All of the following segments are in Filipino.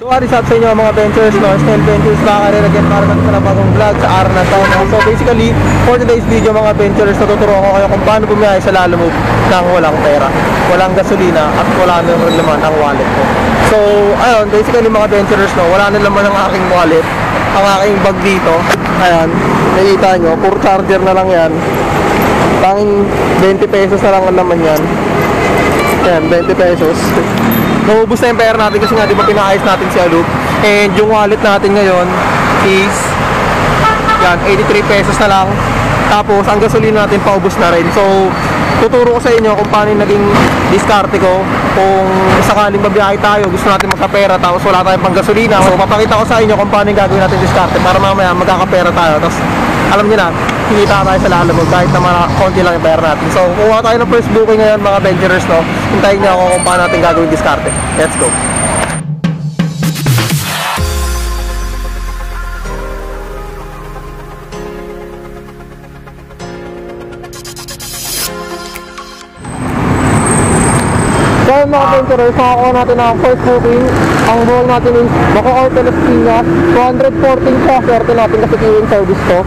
So what is up sa inyo mga Ventures, Lawrence 1020s, kakarelagyan para naman sa bagong vlog sa Arnaz. So basically, for today's video mga Ventures, natuturo ko kayo kung paano bumiyahe sa Lalamove nang walang pera, walang gasolina at wala nang laman ang wallet ko. So ayun, basically mga Ventures, no, wala nang laman ang aking wallet, ang aking bag dito. Ayan, nakita nyo, puro charger na lang yan. Tanging 20 pesos na lang ang laman yan. Ayan, 20 pesos. Naubos na yung pera natin kasi nga di ba pinaayos natin si Alub. And yung wallet natin ngayon is yan, 83 pesos na lang. Tapos ang gasolina natin paubos na rin. So tuturo ko sa inyo kung paano naging diskarte ko kung sakaling babiyahe tayo, gusto natin magkapera tapos wala tayong pang gasolina. So papakita ko sa inyo kung paano gagawin natin diskarte para mamaya magkakapera tayo. Tapos alam nyo na, kita tayo sa Lalamove kahit na mga konti lang yung pera natin. So kuha tayo ng first booking ngayon mga Venturers, no? Hintayin nyo ako kung paano natin gagawin diskarte. Let's go! So mga Venturers, makakuha natin ang first booking. Ang goal natin is Bacoor, Pilipinas, 214 po. Swerte natin kasi yung service ko.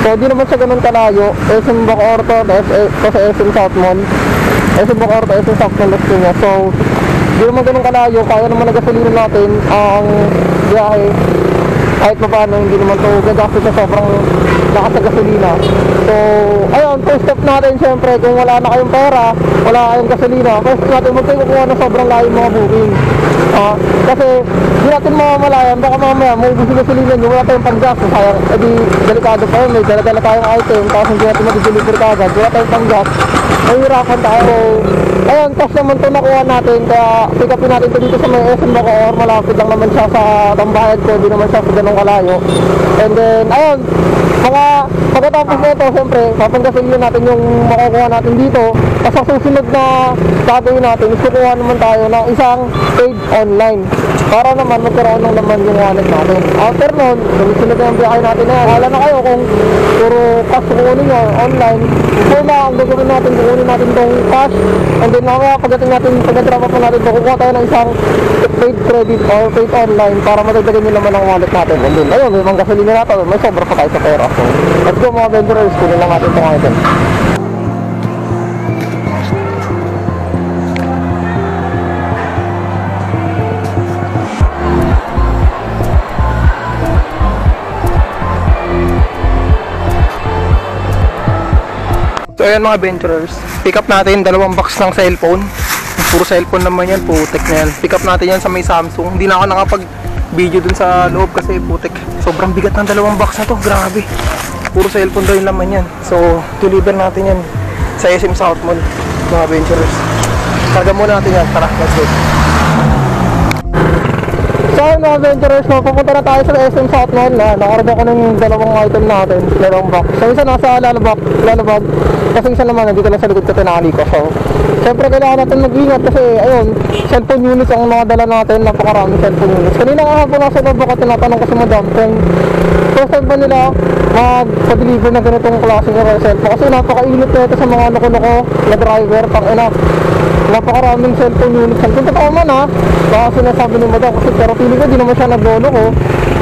So di naman siya ganun kalayo, SM Bacoor to sa SM Southmall, SM Bacoor to SM Southmall next niya. So di naman ganun kalayo, kaya naman nagasolino natin ang biyahe. Kahit pa paano, hindi naman ito gagastos sa sobrang lakas na gasolina. So ayun, first step natin syempre, kung wala na kayong pera, wala kayong gasolina, first natin huwag kayo kukuha ng sobrang layo mga booking. Kasi di natin mamamalayan, baka mamaya may ubus yung gasolina nyo, wala tayong pang-gas. Kaya edi delikado pa yun, may dala-dala tayong item, tapos hindi natin matideliver kagad, wala tayong pang-gas, mahirapan tayo. Ayun, tapos naman ito nakuha natin, kaya pick upin natin ito dito sa may SM Bacoor, malapit lang naman siya sa tambayan ko, di naman siya sa ganong kalayo. And then, ayun, pagkatapos na ito, siyempre, papanggasolina natin yung makukuha natin dito. Tapos ang susunod na gagawin natin, kukuha naman tayo ng isang paid online para naman magkaroon ng laman yung wallet natin. After nun, susunod na yung biyahe natin na yan. Wala na kayo kung puro cash kukunin nyo online. So na, ang gagawin natin, kukunin natin itong cash. And then nakaya, pagdating natin, pagkatrapa po natin, kukuha tayo ng isang paid credit or paid online para matagdagan yung laman ng wallet natin. And then, ayun, may gasolina natin, may sobra pa tayo sa pera. So, let's go mga Venturers, kunin lang natin itong item. So ayan mga Venturers, pick up natin dalawang box ng cellphone. Puro cellphone naman yan, putik na yan. Pick up natin yan sa may Samsung. Hindi na ako nakapag-video dun sa loob kasi putik. Sobrang bigat ng dalawang box na to, grabe. Puro cellphone daw yung laman yan. So deliver natin yan sa SM South Mall mga Venturers. Karga muna natin yan, tara, let's go. So ayan mga Venturers, pupunta na tayo sa SM South Mall. Nakarga ko ng dalawang item natin, dalawang box. So isa nasa Lalamove, kasi isa naman nandito lang sa likod sa tinali ko. So siyempre kailangan natin mag-ingat kasi ayun, cellphone units ang nakadala natin, napakarami cellphone units. Kanina nga po nasa baba ko, tinatanong ko sa madam kung first time ba nila mag-deliver ng ganitong klaseng cellphone kasi napakainit na ito sa mga loko-loko na driver, pang enough. Napakaraming cellphone units. Kung totoo man ha, baka sinasabi ni madam kasi pero pili ko di naman siya naglolo ko.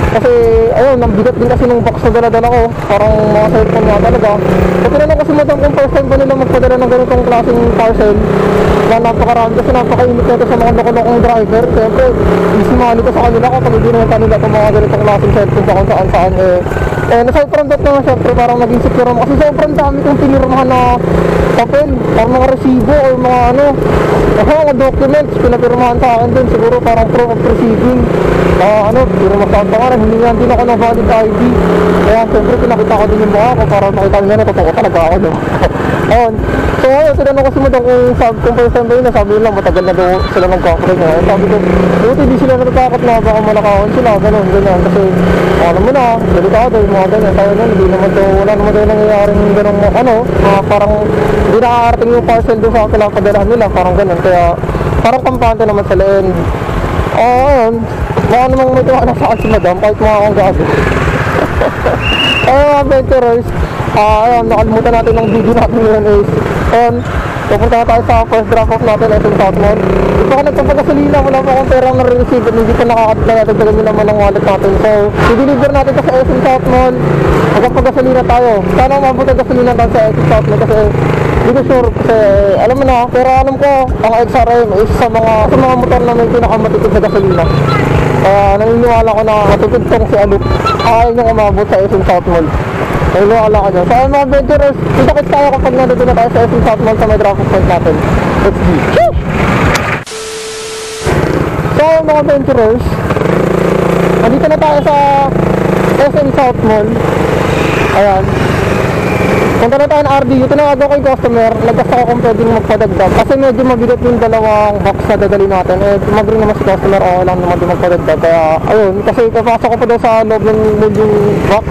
Kasi ayun, nabigat din kasi nung box na dala-dala ko, parang mga cellphone nga talaga. Kasi na lang kasi madam kung first time ba nila magpadala ng ganitong klaseng parcel na napakarami kasi napakainit nito sa mga loko-lokong driver. Siyempre, isimali ko sa kanila kapag hindi naman kanila itong mga ganitong klaseng cellphone sa kung saan-saan And aside from that naman, siyempre parang naging secure mo kasi sobrang dami kong pinirmahan na papel, parang mga resibo o mga ano, mga documents pinapirmahan sa akin din, siguro parang proof of receiving. Pero magkapangaran, hiningan din ako ng valid ID. Kaya siyempre pinakita ko din yung mukha ko para makita nila na totoo talaga ako, no? Ayun. So ayun, tinanong ko si madam kung first time ba yun, sabi nila matagal na doon sila nag-conference. Sabi ko, buti di sila natatakot na baka malakawan sila, ganun, ganyan. Kasi alam mo na, delikado yung mga ganyan. Tayo nun, hindi naman to, wala naman tayo nangyayaring ganun, parang hindi nakaarating yung parcel doon sa kailangan padalahan nila, parang ganun. Kaya parang kampante naman sila. And ayun, baka namang may tuwa na sa akin si madam, kahit mga akong gabi. Ayun mga Venturers, ayun, nakalimutan natin ng video natin ngayon is Pupunta tayo sa first drop off natin, SM Southmall. Gusto ko nagpapagasolina, wala pa akong perang na-receive at hindi ko nakakatla, natagdagan nyo naman ang wallet natin. So, i-deliver natin sa SM Southmall, magpapagasolina tayo. Sana mabuti gasolina natin sa SM Southmall kasi hindi ko sure kasi alam mo na, pero alam ko, ang XRM is sa mga motor na may pinakamatipid sa gasolina. Naniniwala ko na matipid tong si Alub. Ayaw niyang umabot sa SM Southmall. Naniniwala ko dyan. So mga adventurers, itakit tayo kapag nandito na tayo sa SM Southmall sa may drop-off point natin. Let's see. So mga adventurers, nandito na tayo sa SM Southmall. Ayan. Punta na tayo ng RD. Ito na ako kay customer. Nagkas ako kung pwedeng magpadagdag. Kasi medyo mabigat yung dalawang box na dadali natin. Eh, mag-ring naman si customer. O, lang naman din magpadagdag. Kaya, ayun. Kasi kapasok ko pa daw sa loob ng moving box.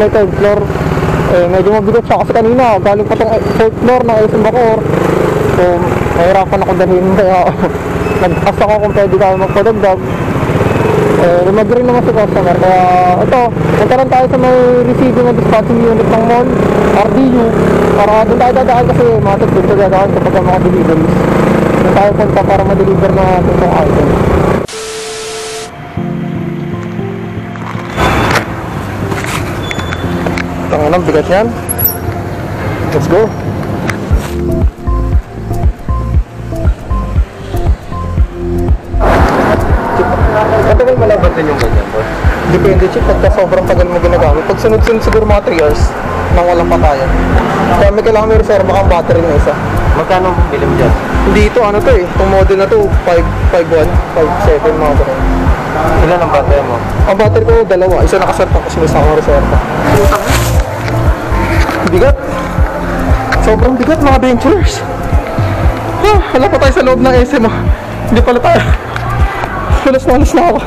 May third floor. Eh, medyo mabigat siya. Kasi kanina, galing pa itong third floor ng SM Bacoor. So, mahirapan ako dalhin. Kaya, nagkas ako kung pwede kami magpadagdag. Eh, mag-ring naman si customer. Kaya, ito. Nagkaroon tayo sa may receiving and dispatching unit ng mall. RDU, para doon tayo dadaan kasi matagpun sa dadaan kapag ang mga deliveries. Doon tayo punta para ma-deliver na itong item. Ang anong bigat yan. Let's go. Ito may malaban din yung ganyan po? Depende siya pagka sobrang tagal mo ginagamit. Pag sunod-sunod siguro mga 3 years nang walang patayan. Kaya may kailangan may reserva kang battery na isa. Magkano ang bilim dyan? Dito ano to eh, itong model na to, 5.1, 5.7 mga ko. Ilan ang battery mo? Ang battery ko dalawa, isa nakaserta kasi may isa akong reserva. Bigat! Sobrang bigat mga adventurers! Wala pa tayo sa loob ng SM ah. Hindi pala tayo. Halos na ako.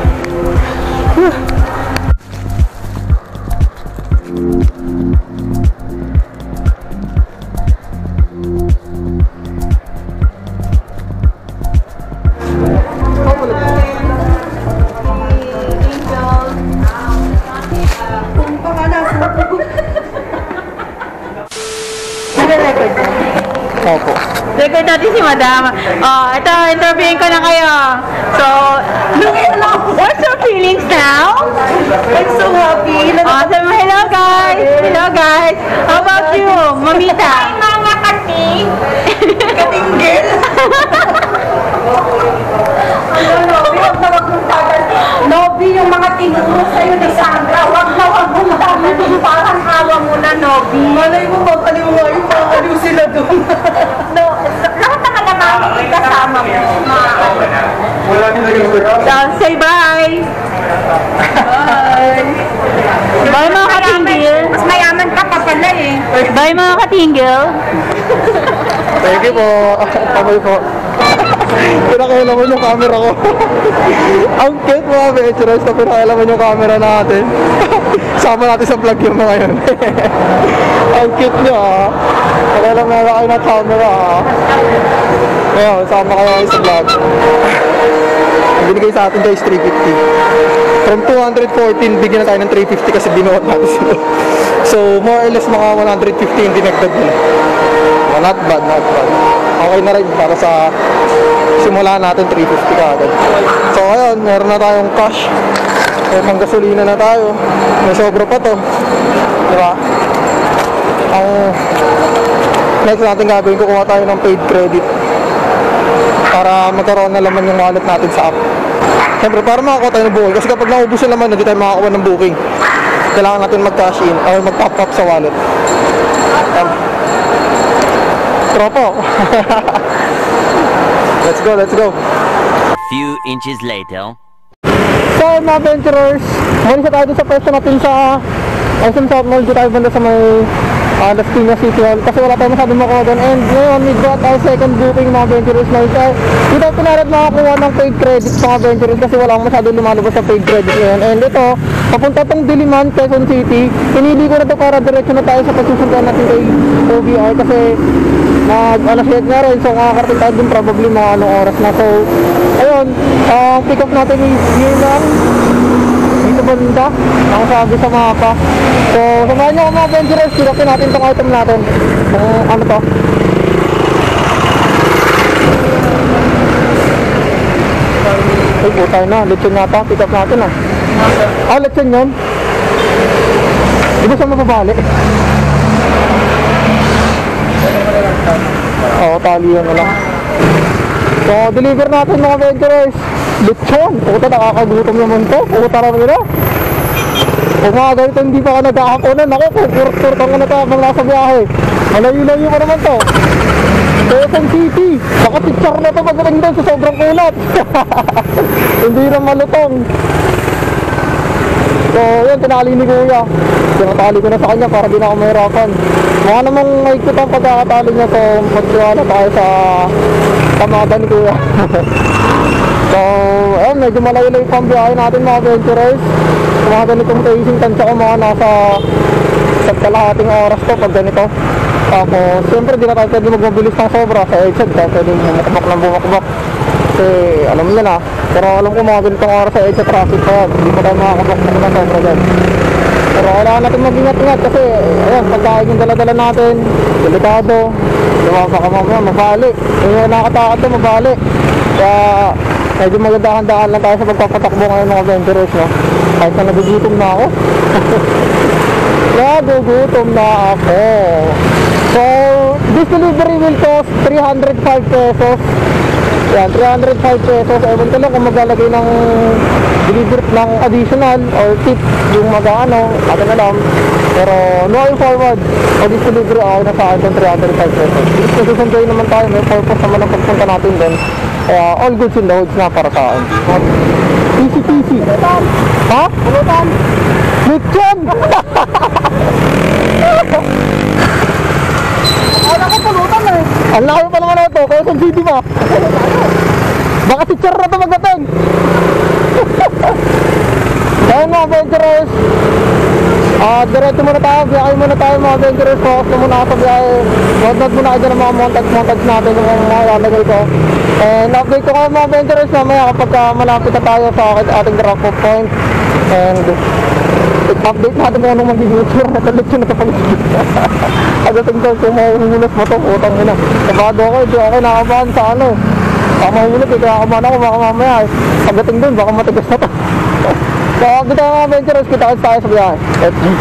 Record natin si Madam. Oh, ito, interviewin ko na kayo. So, what's your feelings now? I'm so happy. Awesome. Hello, guys. Hello, guys. How about you, Mamita? Hi, mga kating. Katinggil. Nobi, huwag na wag mong tagal. Nobi, yung mga tinuro sa'yo ni Sandra, huwag na wag mong tagal. Parang hawa mo na, Nobi. Malay mo, mapaliwa yung mga kaliw sila doon. Say bye! Bye! Bye mga katinggil! Mas mayaman ka pa pala eh! Bye mga katinggil! Thank you po! Kamay po! Pinakailaman yung camera ko! Ang cute mga adventurers na pinakailaman yung camera natin! Sama natin sa vlog yung mga yun! Ang cute nyo ah! Pakailan meron kayo ng camera ah! Ngayon, sama kayo sa vlog! Binigay sa atin guys 350 from 214, bigyan na tayo ng 350 kasi binuot natin sila. So more or less mga 150 yung dinagdag nila. Not bad, not bad. Okay na rin para sa simula natin 350 ka agad. So ayun, meron na tayong cash, may pang gasolina na tayo, may sobra pa to, diba? Ang next natin gagawin, kukuha tayo ng paid credit para magkaroon na laman yung wallet natin sa app. Siyempre, para makakuha tayo ng booking. Kasi kapag naubos yung laman, hindi tayo makakuha ng booking. Kailangan natin mag-cash in or mag-pop up sa wallet. Tropo! Let's go, let's go! Few inches later. So, mga adventurers, muli sa tayo sa pwesto natin sa SM Southmall. Dito tayo banda sa may Arnaz City Hall kasi wala tayo masyadong makuha doon. And ngayon, we got our second booking mga adventurers na ito. Dito ay pinarad makakuha ng paid credits mga adventurers kasi wala masyadong lumalabas sa paid credit ngayon. And ito, papunta itong Diliman, Quezon City. Pinili ko na ito para direksyon na tayo sa pagsusundan natin kay OVR kasi mag-alasiyat nga rin. So, makakarating tayo doon probably mga anong oras na. So, ayun, pick up natin is yun lang. Banda, ang sabi sa mapa. So, samahan nyo ang mga adventurers, sirakin natin itong item natin. Ano to? Utay na, lechon nga pa, pick up natin ah. Ah, lechon yun? Di ba saan mababali? Oo, tali yun wala. So, deliver natin mga venturers. Lechon! Puta, nakakagutom naman to. Puta naman nila. Kung mga ganito hindi pa ka nagkakakunan, ako, kukurturtan ka na ito habang nasa biyahe. Malayo-layo pa naman to. Quezon City! Baka picture na ito pagdating doon sa sobrang kulat. Hindi na malutong. So, yun, tinali ni Kuya. Tinatali ko na sa kanya para di na ako mahirapan. Maka namang naikot ang pagkakatali niya, so magtiwala tayo sa tamada ni Kuya. So, ayun, medyo malayo-layo pang biyahe natin mga adventurers. Mga ganitong kaising tansya ko mga nasa sa kalahating oras ko pag ganito. Tapos, siyempre di na tayo pwede magmabilis ng sobra sa EDSED. Kaya pwede matabak ng bumakabak. Kasi, alam nyo na. Pero alam ko mga ganitong oras sa EDSED traffic ko. Hindi pa tayo makakabak ng sobra dyan. Pero kailangan natin mag-ingat-ingat kasi, ayan, pagkain yung dala-dala natin. Delikado. Diba, baka mamaya, mabali. Yung nakatakat na, mabali. Kaya, medyo magdahan-dahan lang tayo sa pagpapatakbo ngayon ng adventurers, no? Kahit na nagugutom na ako. Nagugutom na ako. So, this delivery will cost 305 pesos. Yan, 305 pesos. Ewan ko lang kung maglalagay ng delivery ng additional or tip yung mag-ano, atin alam. Pero, no way forward. O this delivery ay nasa akin ng 305 pesos. This position kayo naman tayo. May purpose naman ang pagpunta natin doon. Kaya, all goods and loads na para saan. Easy-peasy. Pulutan! Ha? Pulutan! Lechon! Wala ko pulutan eh! Ang laki pa naman ito, kaya sa city ba? Baka si Char na ito magdating! Ayun mga adventurers! Diretso muna tayo, biyakay muna tayo mga adventurers. Focus na muna sa biyakay. Nod-nod muna kayo ng mga montags-montags natin yung mga lalagay ko. And update ko kayo mga adventurers mamaya kapag malapit na tayo sa ating drop-off point. And update natin mo anong mag-i-future. Natalitsyo na kapag-i-future. Agating ko kumahimulas mo ito, utang mo na. Sabado ako, hindi ako nakabahan sa ano. Baka mahimulas, hindi nakabahan ako baka mamaya. Agating doon, baka matigas na ito. So, update tayo mga adventurers, kita-kits tayo sa biyahe. Let's go!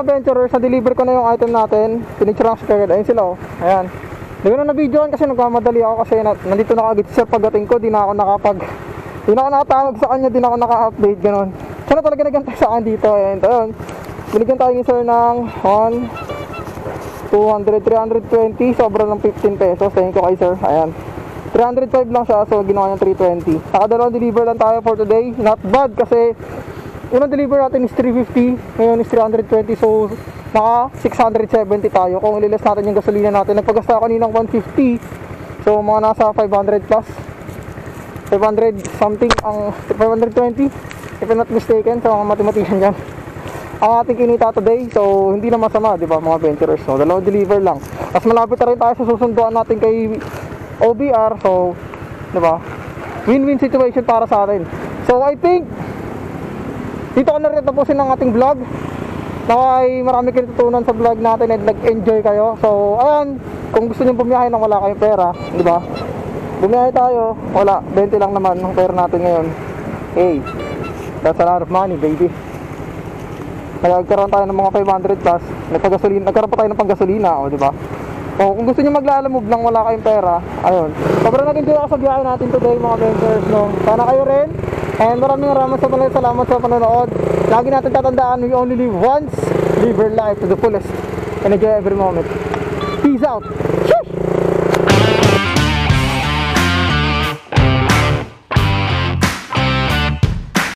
Adventurers, na-deliver ko na yung item natin. Pinicture lang siya kagad. Ayun sila oh. Ayan. Hindi ko na na-videoan kasi nagmamadali ako kasi nandito na kagad siya pagdating ko. Di na ako nakatawag sa kanya. Di na ako naka-update. Ganon. Sana talaga nagantay sa akin dito. And ayun. Binigyan tayo ni sir ng 200, 320. Sobra ng 15 pesos. Thank you kay sir. Ayan. 305 lang siya. So ginawa niya 320. Nakadalawang deliver lang tayo for today. Not bad kasi unang deliver natin is 350, ngayon is 320, so naka 670 tayo. Kung ililis natin yung gasolina natin, nagpagasta ako kaninang 150, so mga nasa 500 plus, 500 something, ang 520, if I'm not mistaken, sa mga mathematician dyan. Ang ating kinita today, so hindi na masama, di ba mga adventurers, no? Dalawang deliver lang. Mas malapit na rin tayo sa susunduan natin kay OVR, so, di ba? Win-win situation para sa atin. So, I think, dito ko na rin tapusin ang ating vlog. Nakay marami kayo natutunan sa vlog natin at nag-enjoy kayo. So, ayan, kung gusto nyo bumiyahe nang wala kayong pera, di ba? Bumiyahe tayo, wala, 20 lang naman ang pera natin ngayon. Hey, that's a lot of money, baby. Nagkaroon tayo ng mga 500 plus, nagkaroon pa tayo ng panggasolina, o, di ba? O, kung gusto nyo maglalamove nang wala kayong pera, ayun. Sobrang nag-enjoy ako sa biyahe natin today, mga ventures, no? Sana kayo rin. And maraming salamat sa panonood. Lagi natin tatandaan, we only live once. Live your life to the fullest. And enjoy every moment. Peace out.